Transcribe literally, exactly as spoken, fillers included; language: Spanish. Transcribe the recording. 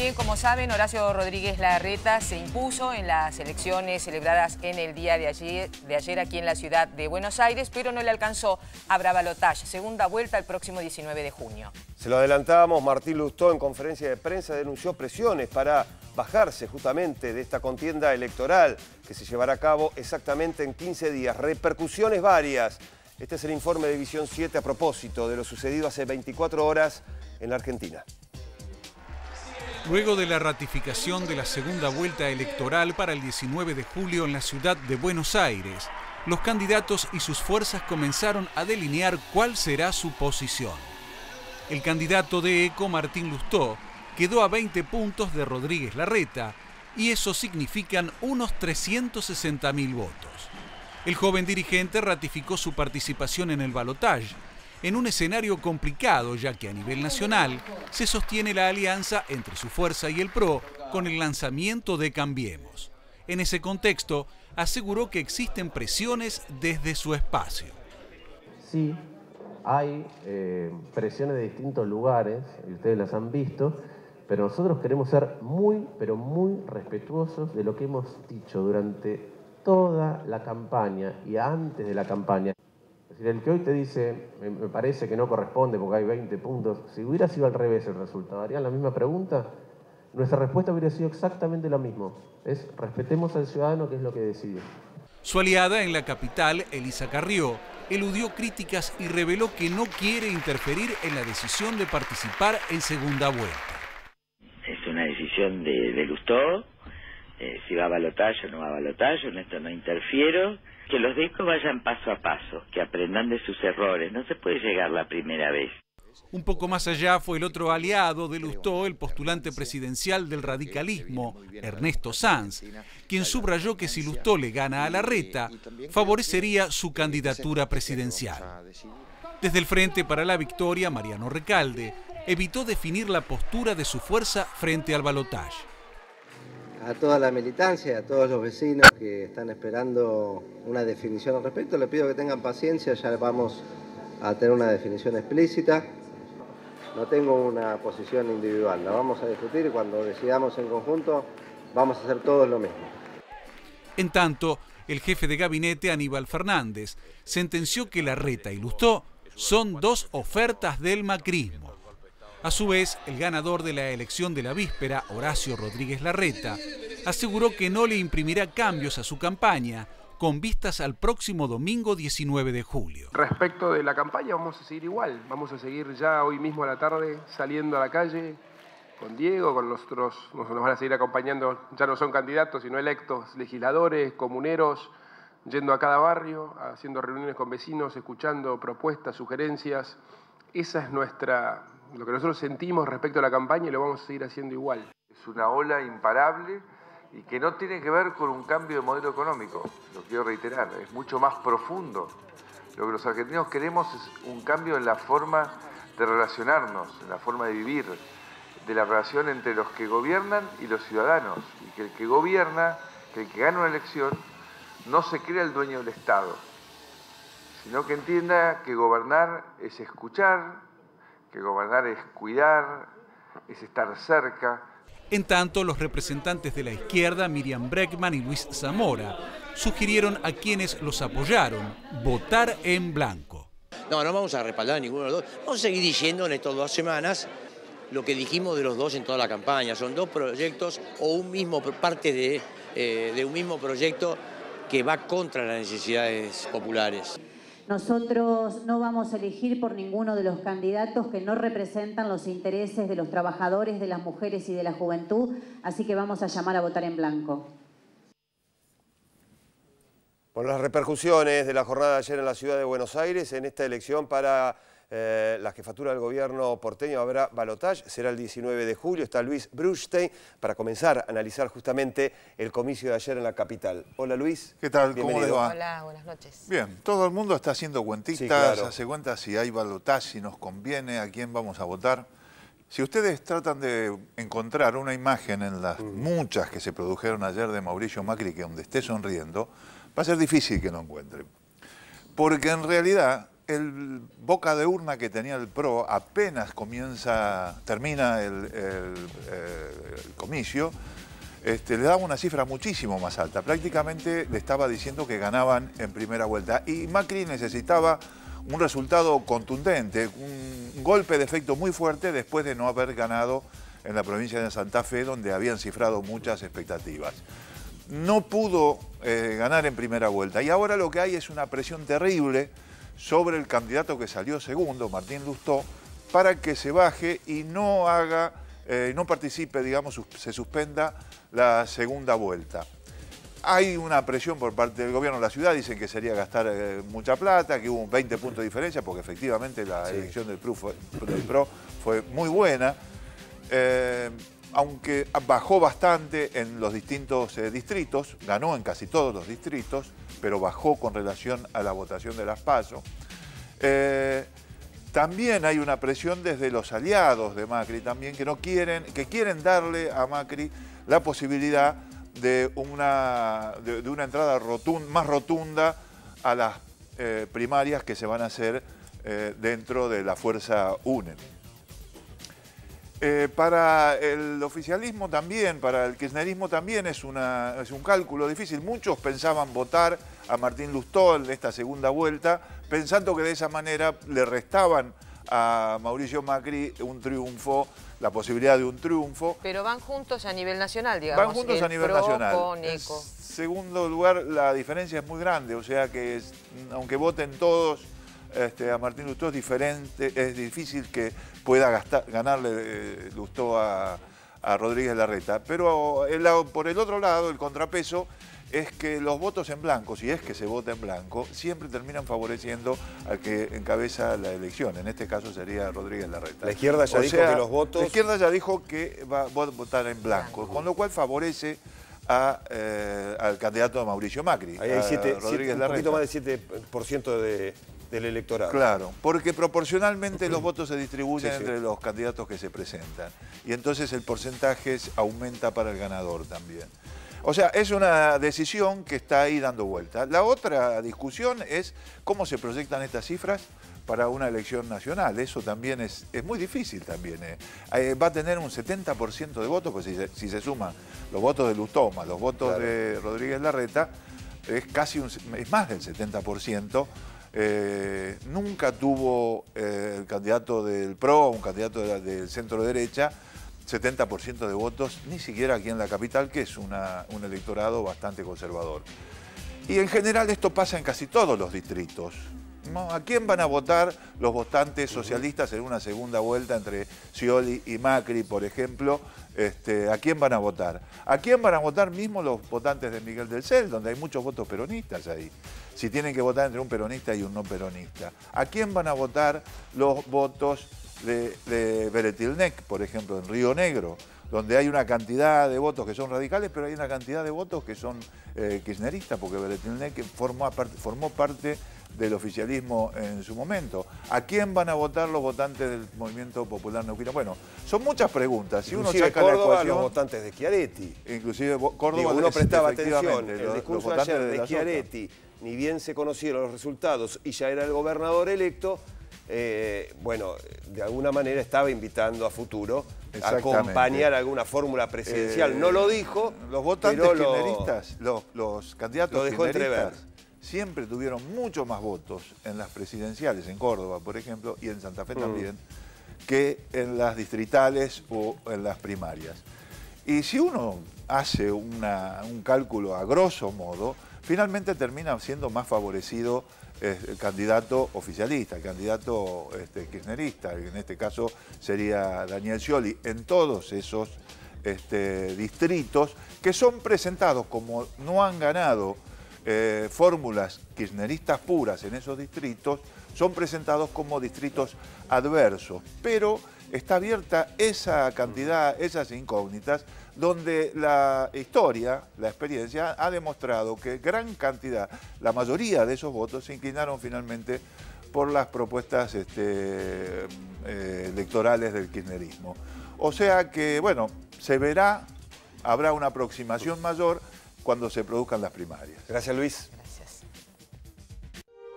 También, como saben, Horacio Rodríguez Larreta se impuso en las elecciones celebradas en el día de ayer, de ayer aquí en la ciudad de Buenos Aires, pero no le alcanzó a balotaje, segunda vuelta el próximo diecinueve de junio. Se lo adelantábamos, Martín Lousteau en conferencia de prensa denunció presiones para bajarse justamente de esta contienda electoral que se llevará a cabo exactamente en quince días. Repercusiones varias. Este es el informe de Visión siete a propósito de lo sucedido hace veinticuatro horas en la Argentina. Luego de la ratificación de la segunda vuelta electoral para el diecinueve de julio en la ciudad de Buenos Aires, los candidatos y sus fuerzas comenzaron a delinear cuál será su posición. El candidato de ECO, Martín Lousteau, quedó a veinte puntos de Rodríguez Larreta, y eso significan unos trescientos sesenta mil votos. El joven dirigente ratificó su participación en el balotaje, en un escenario complicado, ya que a nivel nacional se sostiene la alianza entre su fuerza y el PRO con el lanzamiento de Cambiemos. En ese contexto, aseguró que existen presiones desde su espacio. Sí, hay eh, presiones de distintos lugares, y ustedes las han visto, pero nosotros queremos ser muy, pero muy respetuosos de lo que hemos dicho durante toda la campaña y antes de la campaña. Es decir, el que hoy te dice, me parece que no corresponde porque hay veinte puntos, si hubiera sido al revés el resultado, ¿harían la misma pregunta? Nuestra respuesta hubiera sido exactamente lo mismo, es respetemos al ciudadano, que es lo que decide. Su aliada en la capital, Elisa Carrió, eludió críticas y reveló que no quiere interferir en la decisión de participar en segunda vuelta. Es una decisión de, de Lousteau, eh, si va a balotaje o no va a balotaje, en esto no interfiero. Que los de ECO vayan paso a paso, que aprendan de sus errores, no se puede llegar la primera vez. Un poco más allá fue el otro aliado de Lousteau, el postulante presidencial del radicalismo, Ernesto Sanz, quien subrayó que si Lousteau le gana a Larreta, favorecería su candidatura presidencial. Desde el Frente para la Victoria, Mariano Recalde evitó definir la postura de su fuerza frente al balotaje. A toda la militancia, a todos los vecinos que están esperando una definición al respecto, les pido que tengan paciencia, ya vamos a tener una definición explícita. No tengo una posición individual, la vamos a discutir y cuando decidamos en conjunto vamos a hacer todos lo mismo. En tanto, el jefe de gabinete, Aníbal Fernández, sentenció que Larreta y Lousteau son dos ofertas del macrismo. A su vez, el ganador de la elección de la víspera, Horacio Rodríguez Larreta, aseguró que no le imprimirá cambios a su campaña, con vistas al próximo domingo diecinueve de julio. Respecto de la campaña vamos a seguir igual, vamos a seguir ya hoy mismo a la tarde saliendo a la calle con Diego, con nosotros, nos van a seguir acompañando, ya no son candidatos sino electos, legisladores, comuneros, yendo a cada barrio, haciendo reuniones con vecinos, escuchando propuestas, sugerencias. Esa es nuestra, lo que nosotros sentimos respecto a la campaña y lo vamos a seguir haciendo igual. Es una ola imparable y que no tiene que ver con un cambio de modelo económico, lo quiero reiterar, es mucho más profundo. Lo que los argentinos queremos es un cambio en la forma de relacionarnos, en la forma de vivir, de la relación entre los que gobiernan y los ciudadanos, y que el que gobierna, que el que gana una elección, no se crea el dueño del Estado, sino que entienda que gobernar es escuchar, que gobernar es cuidar, es estar cerca. En tanto, los representantes de la izquierda, Miriam Bregman y Luis Zamora, sugirieron a quienes los apoyaron votar en blanco. No, no vamos a respaldar a ninguno de los dos. Vamos a seguir diciendo en estas dos semanas lo que dijimos de los dos en toda la campaña. Son dos proyectos o un mismo parte de, eh, de un mismo proyecto que va contra las necesidades populares. Nosotros no vamos a elegir por ninguno de los candidatos que no representan los intereses de los trabajadores, de las mujeres y de la juventud, así que vamos a llamar a votar en blanco. Por las repercusiones de la jornada de ayer en la ciudad de Buenos Aires, en esta elección para eh, la jefatura del gobierno porteño habrá balotaje, será el diecinueve de julio, está Luis Bruchstein para comenzar a analizar justamente el comicio de ayer en la capital. Hola Luis. ¿Qué tal? Bienvenido. ¿Cómo les va? Hola, buenas noches. Bien, todo el mundo está haciendo cuentitas, sí, claro. Hace cuentas si hay balotaje, si nos conviene, a quién vamos a votar. Si ustedes tratan de encontrar una imagen en las mm. muchas que se produjeron ayer de Mauricio Macri, que donde esté sonriendo, va a ser difícil que lo encuentren. Porque en realidad el boca de urna que tenía el PRO apenas comienza, termina el, el, el comicio, este, le daba una cifra muchísimo más alta. Prácticamente le estaba diciendo que ganaban en primera vuelta. Y Macri necesitaba un resultado contundente, un golpe de efecto muy fuerte después de no haber ganado en la provincia de Santa Fe, donde habían cifrado muchas expectativas. No pudo eh, ganar en primera vuelta. Y ahora lo que hay es una presión terrible sobre el candidato que salió segundo, Martín Lousteau, para que se baje y no haga, eh, no participe, digamos, se suspenda la segunda vuelta. Hay una presión por parte del gobierno de la ciudad, dicen que sería gastar eh, mucha plata, que hubo un veinte puntos de diferencia, porque efectivamente la sí. elección del PRO fue, del PRO fue muy buena, eh, aunque bajó bastante en los distintos eh, distritos, ganó en casi todos los distritos, pero bajó con relación a la votación de las PASO. Eh, también hay una presión desde los aliados de Macri también, que no quieren, que quieren darle a Macri la posibilidad de una, de, de una entrada rotunda, más rotunda a las eh, primarias que se van a hacer eh, dentro de la fuerza UNEN. Eh, para el oficialismo también, para el kirchnerismo también es, una, es un cálculo difícil. Muchos pensaban votar a Martín Lousteau en esta segunda vuelta, pensando que de esa manera le restaban a Mauricio Macri un triunfo, la posibilidad de un triunfo. Pero van juntos a nivel nacional, digamos. Van juntos a nivel PRO nacional. Con ECO. En segundo lugar, la diferencia es muy grande, o sea que es, aunque voten todos Este, a Martín Lousteau, es diferente, es difícil que pueda gastar, ganarle eh, Lousteau a, a Rodríguez Larreta. Pero el, por el otro lado, el contrapeso es que los votos en blanco, si es que se vota en blanco, siempre terminan favoreciendo al que encabeza la elección. En este caso sería Rodríguez Larreta. La izquierda ya o dijo sea, que los votos... La izquierda ya dijo que va, va a votar en blanco, con lo cual favorece A, eh, al candidato de Mauricio Macri. Ahí hay siete, Rodríguez siete, un poquito más del siete por ciento de, del electorado. Claro, porque proporcionalmente los votos se distribuyen sí, entre sí. los candidatos que se presentan. Y entonces el porcentaje aumenta para el ganador también. O sea, es una decisión que está ahí dando vuelta. La otra discusión es cómo se proyectan estas cifras para una elección nacional. Eso también es, es muy difícil también. Eh. Eh, va a tener un setenta por ciento de votos, pues si se, si se suman los votos de Lousteau, los votos claro. de Rodríguez Larreta, es casi un, es más del setenta por ciento. Eh, nunca tuvo eh, el candidato del PRO, un candidato de la, del centro derecha, setenta por ciento de votos, ni siquiera aquí en la capital, que es una, un electorado bastante conservador. Y en general esto pasa en casi todos los distritos. ¿No? ¿A quién van a votar los votantes socialistas en una segunda vuelta entre Scioli y Macri, por ejemplo? Este, ¿A quién van a votar? ¿A quién van a votar mismo los votantes de Miguel del Cel, donde hay muchos votos peronistas ahí? Si tienen que votar entre un peronista y un no peronista. ¿A quién van a votar los votos de, de Beretilnek, por ejemplo, en Río Negro, donde hay una cantidad de votos que son radicales, pero hay una cantidad de votos que son eh, kirchneristas, porque Beretilnek formó, formó parte del oficialismo en su momento? ¿A quién van a votar los votantes del Movimiento Popular Neuquino? Bueno, son muchas preguntas. Si inclusive uno saca Córdoba, la ecuación, los votantes de Schiaretti. Inclusive Córdoba... Digo, uno prestaba atención, el discurso ayer de, de Schiaretti, ni bien se conocieron los resultados y ya era el gobernador electo, eh, bueno, de alguna manera estaba invitando a futuro a acompañar alguna fórmula presidencial. Eh, no lo dijo, los votantes kirchneristas, los, los candidatos lo dejó entrever. Siempre tuvieron mucho más votos en las presidenciales, en Córdoba, por ejemplo, y en Santa Fe también, mm. que en las distritales o en las primarias. Y si uno hace una, un cálculo a grosso modo, finalmente termina siendo más favorecido eh, el candidato oficialista, el candidato este, kirchnerista, en este caso sería Daniel Scioli, en todos esos este, distritos que son presentados como no han ganado Eh, fórmulas kirchneristas puras en esos distritos, son presentados como distritos adversos, pero está abierta esa cantidad, esas incógnitas, donde la historia, la experiencia ha demostrado que gran cantidad, la mayoría de esos votos se inclinaron finalmente por las propuestas este, eh, electorales del kirchnerismo. O sea que, bueno, se verá, habrá una aproximación mayor cuando se produzcan las primarias. Gracias, Luis.